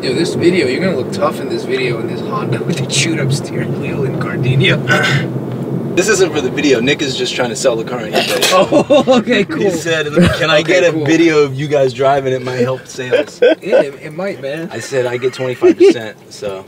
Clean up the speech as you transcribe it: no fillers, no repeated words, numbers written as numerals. Dude, this video, you're gonna look tough in this video in this Honda with the chewed up steering wheel and gardenia. This isn't for the video. Nick is just trying to sell the car on eBay. Oh, okay, cool. He said, can I get a video of you guys driving? It might help sales. Yeah, it might, man. I said, I get 25%, so.